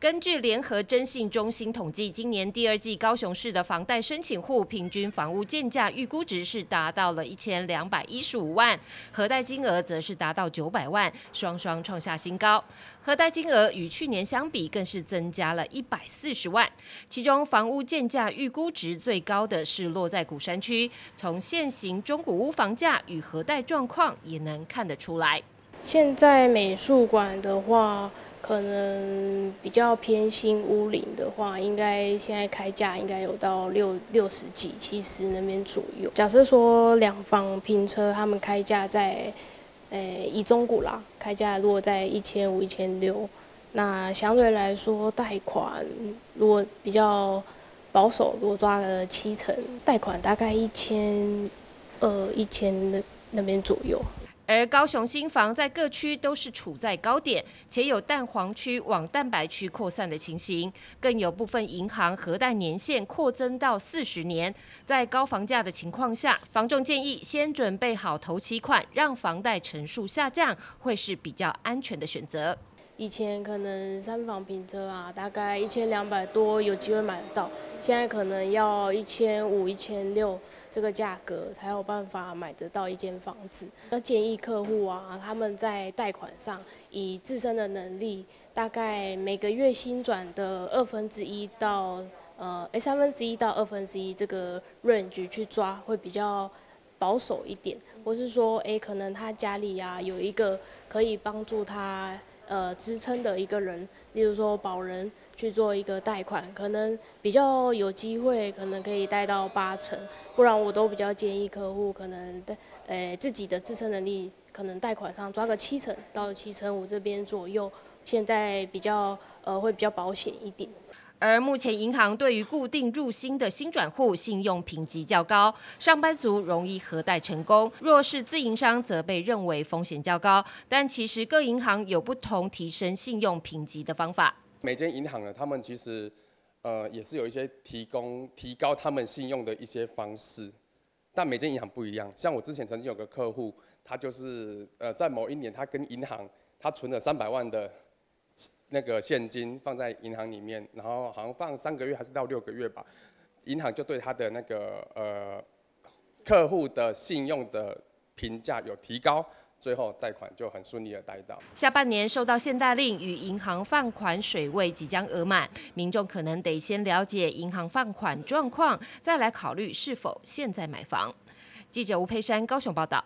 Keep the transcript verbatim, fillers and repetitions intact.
根据联合征信中心统计，今年第二季高雄市的房贷申请户平均房屋建价预估值是达到了一千两百一十五万，核贷金额则是达到九百万，双双创下新高。核贷金额与去年相比更是增加了一百四十万，其中房屋建价预估值最高的是落在鼓山区，从现行中古屋房价与核贷状况也能看得出来。现在美术馆的话。 可能比较偏新屋龄的话，应该现在开价应该有到六六十几、七十那边左右。假设说两房平车，他们开价在，呃、欸，以中古啦，开价如果在一千五、一千六，那相对来说贷款如果比较保守，如果抓了七成，贷款大概一千二、一千那那边左右。 而高雄新房在各区都是处在高点，且有淡黄区往蛋白区扩散的情形，更有部分银行核贷年限扩增到四十年。在高房价的情况下，房仲建议先准备好头期款，让房贷成数下降，会是比较安全的选择。以前可能三房平车啊，大概一千两百多有机会买得到，现在可能要一千五、一千六。 这个价格才有办法买得到一间房子。要建议客户啊，他们在贷款上以自身的能力，大概每个月薪转的二分之一到呃，哎三分之一到二分之一这个 range 去抓，会比较保守一点。或是说，哎，可能他家里啊有一个可以帮助他呃支撑的一个人，例如说保人去做一个贷款，可能比较有机会，可能可以贷到八成。 不然我都比较建议客户可能贷，呃，自己的自身能力可能贷款上抓个七成到七成五这边左右，现在比较呃会比较保险一点。 而目前银行对于固定入新的新转户信用评级较高，上班族容易核贷成功；若是自营商，则被认为风险较高。但其实各银行有不同提升信用评级的方法。每间银行呢，他们其实。 呃，也是有一些提供提高他们信用的一些方式，但每间银行不一样。像我之前曾经有个客户，他就是呃，在某一年他跟银行他存了三百万的那个现金放在银行里面，然后好像放三个月还是到六个月吧，银行就对他的那个呃客户的信用的评价有提高。 最后贷款就很顺利的贷到。下半年受到限贷令与银行放款水位即将额满，民众可能得先了解银行放款状况，再来考虑是否现在买房。记者吴佩珊高雄报道。